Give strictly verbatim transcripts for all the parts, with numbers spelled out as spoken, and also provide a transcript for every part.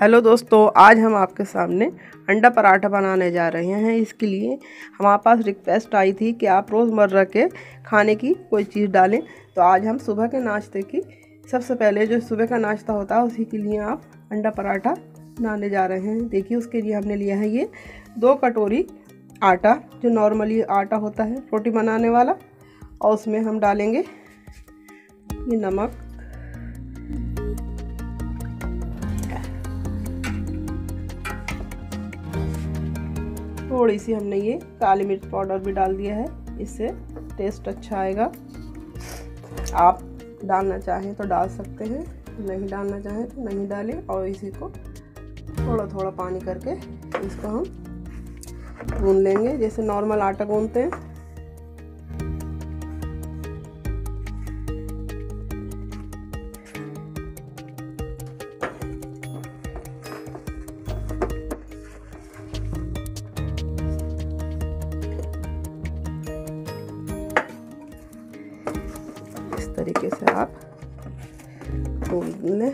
Hello दोस्तों, आज हम आपके सामने अंडा पराठा बनाने जा रहे हैं। इसके लिए हमारे पास रिक्वेस्ट आई थी कि आप रोज़मर्रा के खाने की कोई चीज़ डालें, तो आज हम सुबह के नाश्ते की सबसे पहले जो सुबह का नाश्ता होता है उसी के लिए आप अंडा पराठा बनाने जा रहे हैं। देखिए, उसके लिए हमने लिया है ये दो कटोरी आटा, जो नॉर्मली आटा होता है रोटी बनाने वाला, और उसमें हम डालेंगे ये नमक, थोड़ी सी हमने ये काली मिर्च पाउडर भी डाल दिया है, इससे टेस्ट अच्छा आएगा। आप डालना चाहें तो डाल सकते हैं, नहीं डालना चाहें तो नहीं डालें। और इसी को थोड़ा थोड़ा पानी करके इसको हम गूंद लेंगे जैसे नॉर्मल आटा गूंदते हैं। तरीके से आप गूंद लें।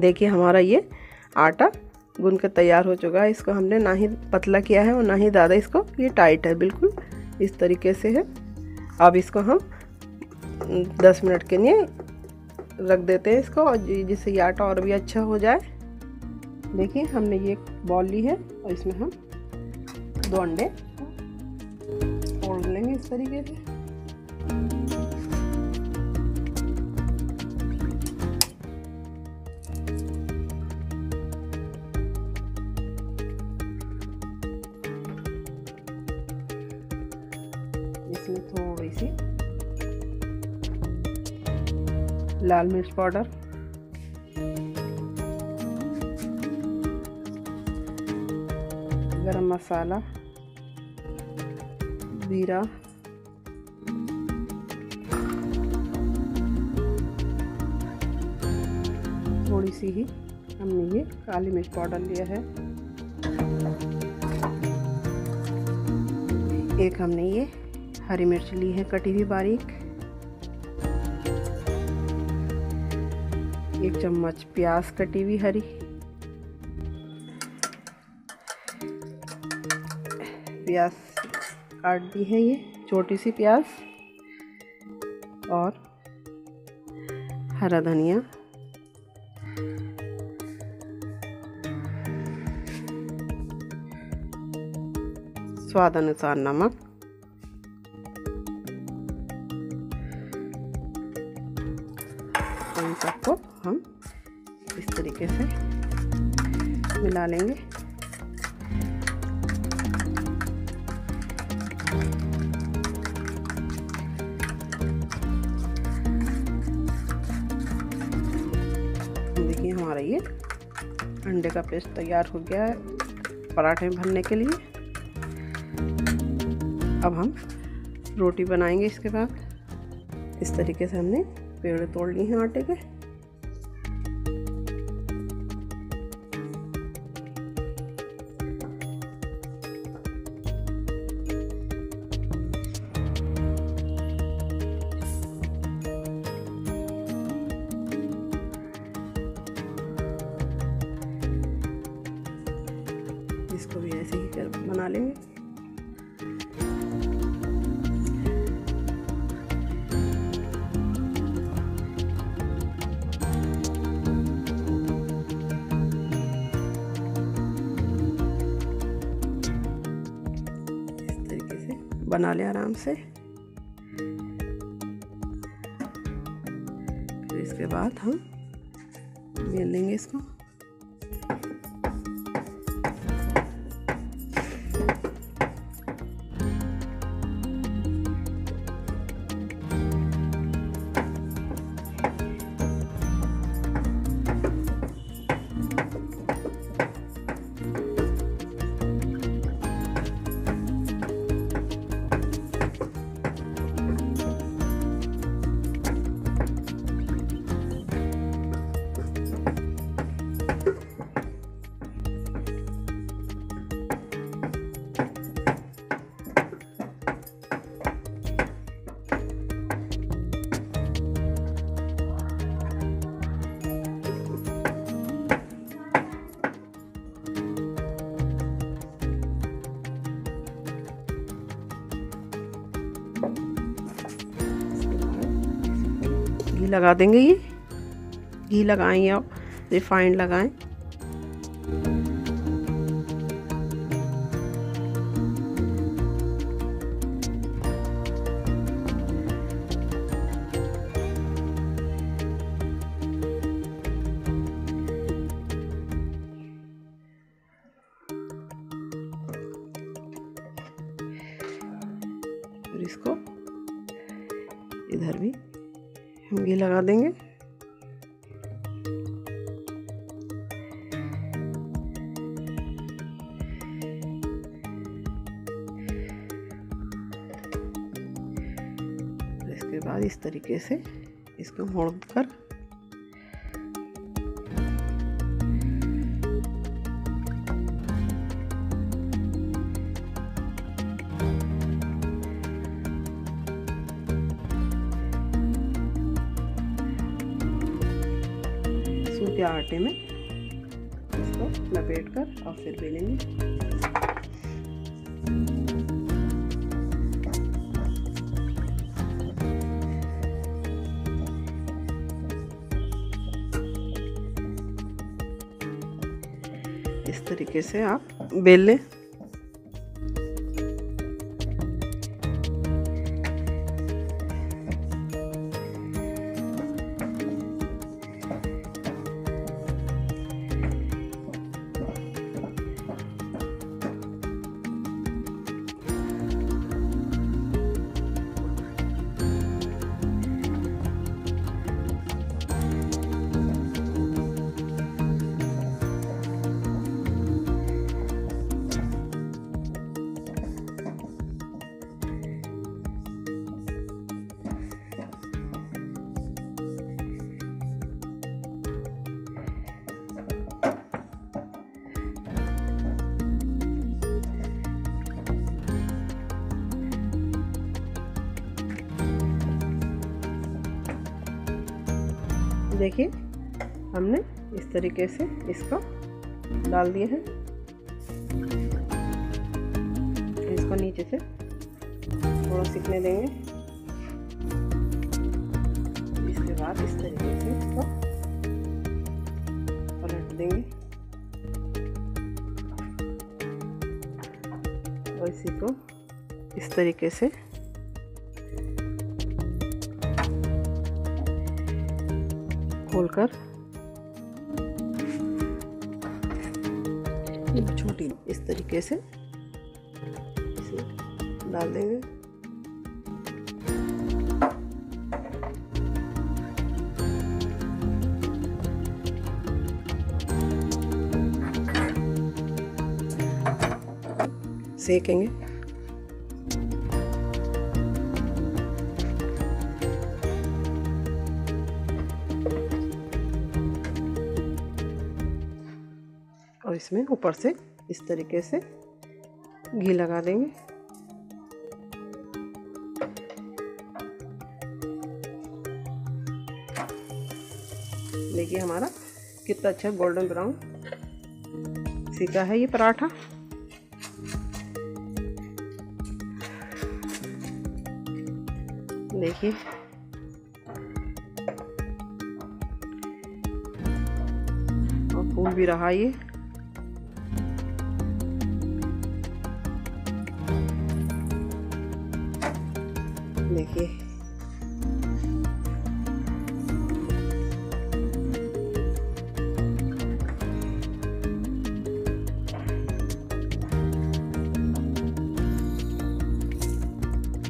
देखिए, हमारा ये आटा गूंद कर तैयार हो चुका है। इसको हमने ना ही पतला किया है और ना ही ज़्यादा इसको ये टाइट है, बिल्कुल इस तरीके से है। अब इसको हम दस मिनट के लिए रख देते हैं इसको, और जिससे ये आटा और भी अच्छा हो जाए। देखिए, हमने ये बॉल ली है और इसमें हम दो अंडे फोड़ लेंगे इस तरीके से। इसमें थोड़ी सी लाल मिर्च पाउडर, गरम मसाला, जीरा, थोड़ी सी ही हमने ये काली मिर्च पाउडर लिया है, एक हमने ये हरी मिर्च ली है कटी हुई बारीक, एक चम्मच प्याज कटी हुई हरी, प्याज काट दी है ये छोटी सी प्याज, और हरा धनिया, स्वाद अनुसार नमक, इन सबको हम इस तरीके से मिला लेंगे। देखिए, हमारा ये अंडे का पेस्ट तैयार हो गया है पराठे में भरने के लिए। अब हम रोटी बनाएंगे इसके बाद। इस तरीके से हमने पेड़ तोड़ लिए हैं आटे के, इसको भी ऐसे ही कर बना लेंगे। बना ले आराम से। फिर इसके बाद हम बेल लेंगे इसको। घी लगा देंगे, ये घी लगाएं आप, रिफाइंड लगाएं। और इसको इधर भी हम घी लगा देंगे। और इसके बाद इस तरीके से इसको मोड़ कर या आटे में इसको लपेट कर और फिर बेलेंगे। इस तरीके से आप बेल लें। देखिए हमने इस तरीके से इसको डाल दिए हैं, इसको नीचे से थोड़ा सिकने देंगे। इसके बाद इस तरीके से इसको पलट देंगे और इसी को इस तरीके से खोलकर एक छोटी इस तरीके से इसे डाल देंगे। सेकेंगे और इसमें ऊपर से इस तरीके से घी लगा देंगे। देखिए हमारा कितना अच्छा गोल्डन ब्राउन सीका है ये पराठा। देखिए और फूल भी रहा ये। देखिए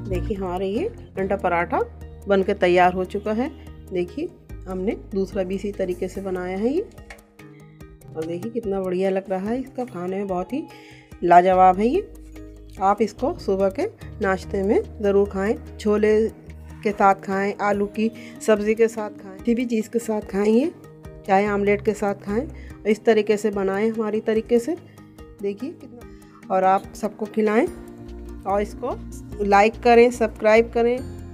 देखिए हमारे ये अंडा पराठा बनकर तैयार हो चुका है। देखिए हमने दूसरा भी इसी तरीके से बनाया है ये, और देखिए कितना बढ़िया लग रहा है। इसका खाने में बहुत ही लाजवाब है ये। आप इसको सुबह के नाश्ते में ज़रूर खाएं, छोले के साथ खाएं, आलू की सब्ज़ी के साथ खाएं, किसी भी चीज़ के साथ खाएं ये, चाहे आमलेट के साथ खाएं। इस तरीके से बनाएं हमारी तरीके से, देखिए कितना, और आप सबको खिलाएं। और इसको लाइक करें, सब्सक्राइब करें।